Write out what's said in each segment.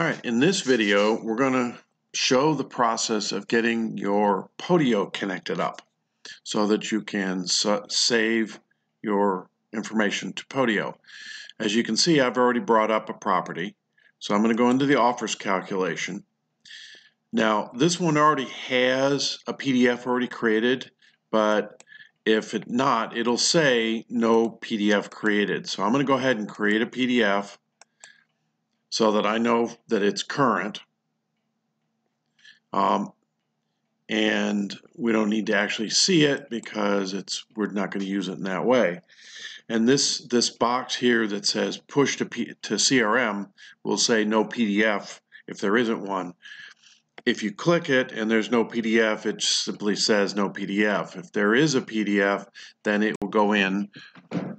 All right, in this video, we're going to show the process of getting your Podio connected up so that you can save your information to Podio. As you can see, I've already brought up a property, so I'm going to go into the offers calculation. Now, this one already has a PDF already created, but if it not, it'll say no PDF created. So I'm going to go ahead and create a PDF so that I know that it's current, and we don't need to actually see it because we're not going to use it in that way. And this box here that says push to CRM will say no PDF if there isn't one. If you click it and there's no PDF, it simply says no PDF. If there is a PDF, then it will go in,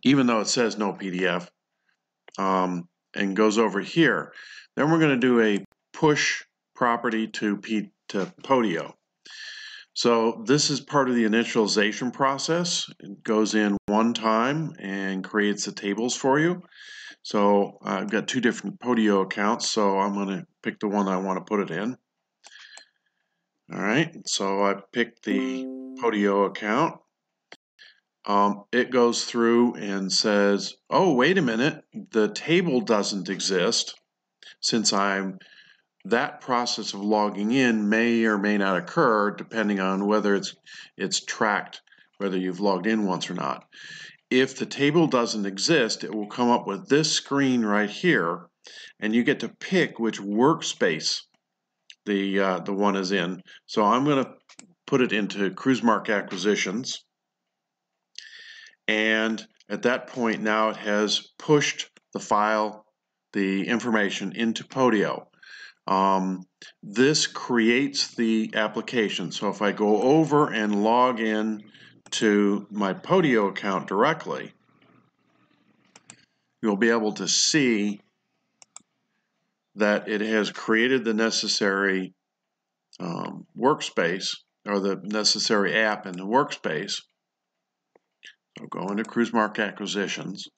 even though it says no PDF. And goes over here. Then we're going to do a push property to Podio. So this is part of the initialization process. It goes in one time and creates the tables for you. So I've got two different Podio accounts, so I'm going to pick the one I want to put it in. All right, so I picked the Podio account. It goes through and says, oh, wait a minute, the table doesn't exist since that process of logging in may or may not occur depending on whether it's tracked, whether you've logged in once or not. If the table doesn't exist, it will come up with this screen right here, and you get to pick which workspace the one is in. So I'm going to put it into CruiseMark Acquisitions. And at that point now it has pushed the information into Podio. This creates the application. So if I go over and log in to my Podio account directly, you'll be able to see that it has created the necessary workspace, or the necessary app in the workspace. I'll go into CruiseMark Acquisitions.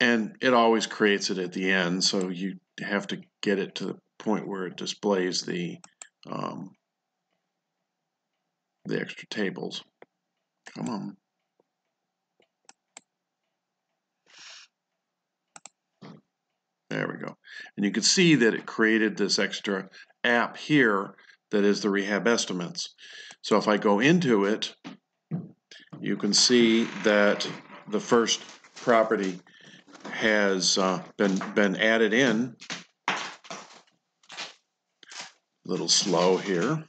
And it always creates it at the end, so you have to get it to the point where it displays the extra tables. Come on. There we go. And you can see that it created this extra app here that is the rehab estimates. So if I go into it, you can see that the first property has been added in. A little slow here.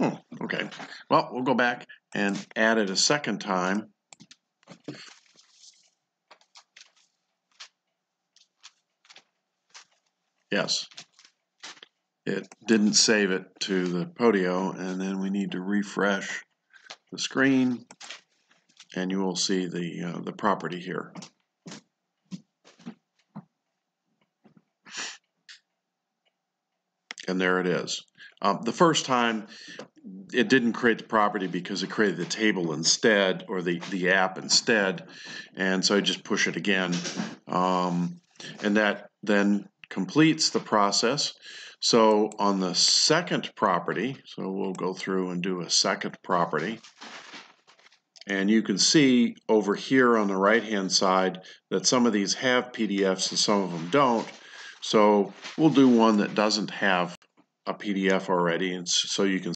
Oh, okay. Well, we'll go back and add it a second time. Yes, it didn't save it to the Podio, and then we need to refresh the screen, and you will see the property here. And there it is. The first time, it didn't create the property because it created the table instead, or the app instead, and so I just push it again, and that then completes the process. So on the second property, so we'll go through and do a second property, and you can see over here on the right-hand side that some of these have PDFs and some of them don't. So we'll do one that doesn't have a PDF already, and so you can